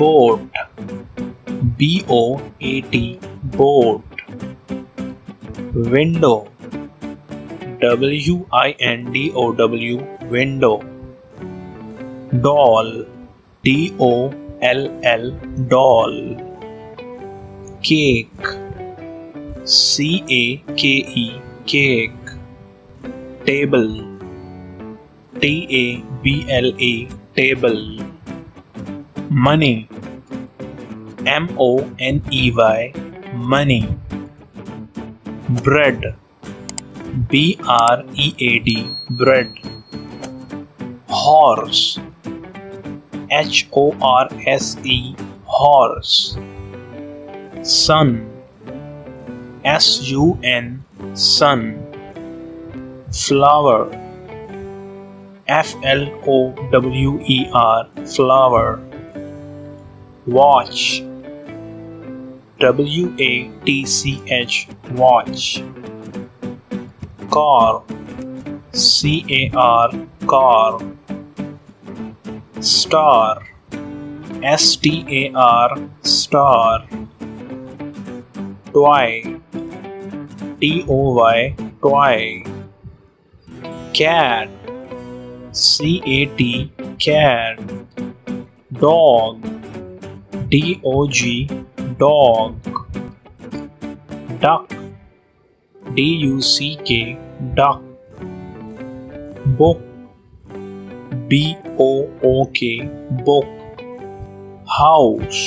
boat, B-O-A-T, boat. Window, W-I-N-D-O-W, window. Doll, D-O-L-L, doll. Cake, C-A-K-E, cake. Table, T-A-B-L-E, table. Money, M-O-N-E-Y, money. Bread, B-R-E-A-D, bread. Horse, H-O-R-S-E, horse. Sun, S-U-N, sun. Flower, F-L-O-W-E-R, flower. Watch, W-A-T-C-H, watch. Car, C-A-R, car. Star, S-T-A-R, star. Toy, T-O-Y, toy. Cat, C-A-T, cat. Dog, D-O-G, dog. Duck, D-U-C-K, duck. Book, B-O-O-K, book. House,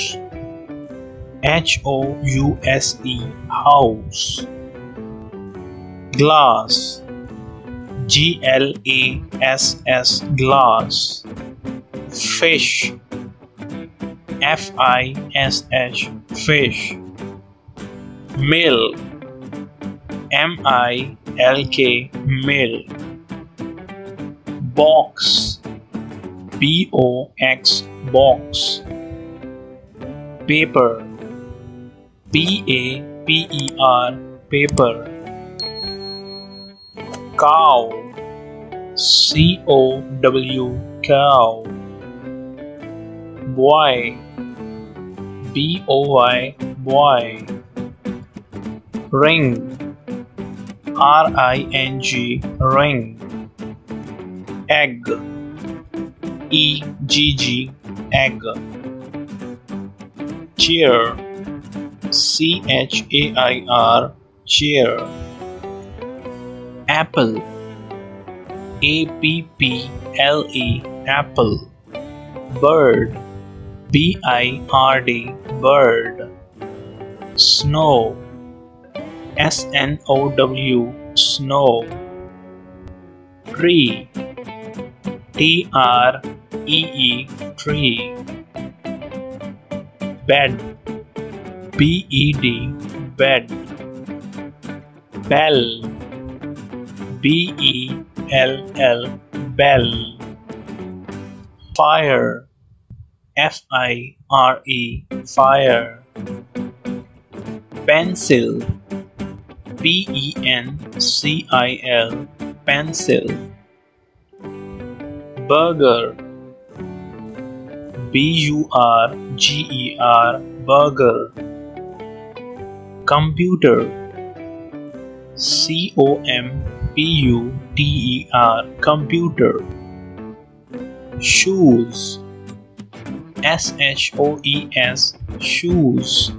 H-O-U-S-E, house. Glass, G-L-A-S-S, glass. Fish, F-I-S-H, fish. Milk, M-I-L-K, milk. Box, B-O-X, box. Paper, P-A-P-E-R, paper. Cow, C-O-W, cow. Boy, B-O-Y, boy. Ring, R-I-N-G, ring. Egg, E-G-G, egg. Chair, C-H-A-I-R, chair. Apple, A-P-P-L-E, apple. Bird, B-I-R-D, bird. Snow, S-N-O-W, snow. Tree, T-R-E-E, tree. Bed, B-E-D, bed. Bell, B-E-L-L, bell. Fire, F-I-R-E, fire. Pencil, P-E-N-C-I-L, pencil. Burger, B-U-R-G-E-R, burger. Computer, C-O-M-P-U-T-E-R, computer. Shoes, S-H-O-E-S, shoes.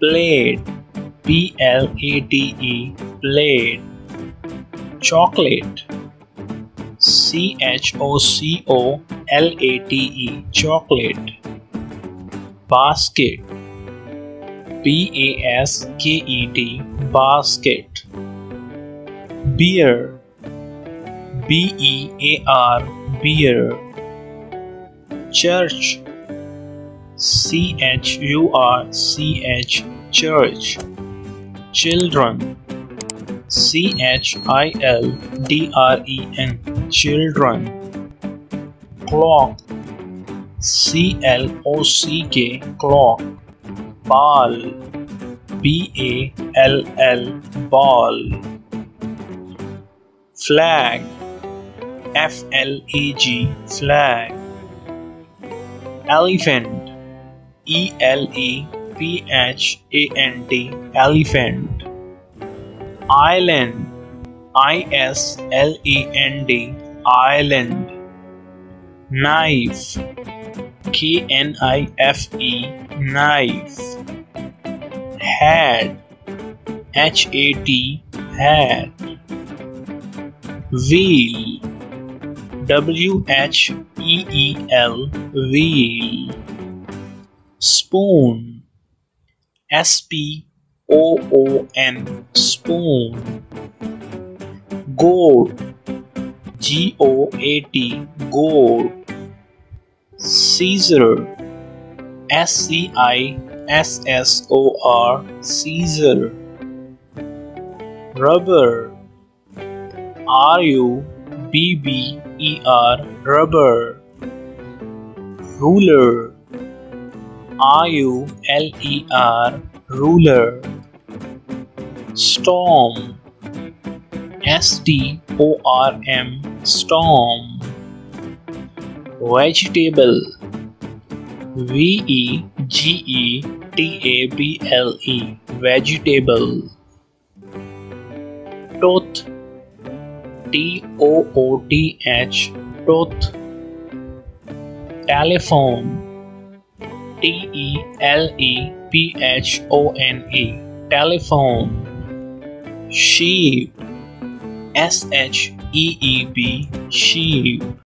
Plate, P-L-A-T-E, plate. Chocolate, C-H-O-C-O-L-A-T-E, chocolate. Basket, B-A-S-K-E-T, basket. Beer, B-E-A-R, beer. Church, C-H-U-R-C-H, church. Children, C-H-I-L-D-R-E-N, children. Clock, C-L-O-C-K, clock. Ball, B-A-L-L, ball. Flag, F-L-A-G, flag. Elephant, E-L-E-P-H-A-N-T, elephant. Island, I-S-L-A-N-D, island. Knife, K-N-I-F-E, knife. Hat, H-A-T, hat. Wheel, W-H-E-E-L, wheel. Spoon, S-P-O-O-N, spoon. Goat, G-O-A-T, goat. Scissor, S-C-I-S-S-O-R, scissor. Rubber, R-U-B-B-E-R, rubber. Ruler, R-U-L-E-R, ruler. Storm, S-T-O-R-M, storm. Vegetable, V-E-G-E-T-A-B-L-E, vegetable. Tooth, T-O-O-T-H, tooth. Telephone, T-E-L-E-P-H-O-N-E, telephone. Sheep, S-H-E-E-B, sheep.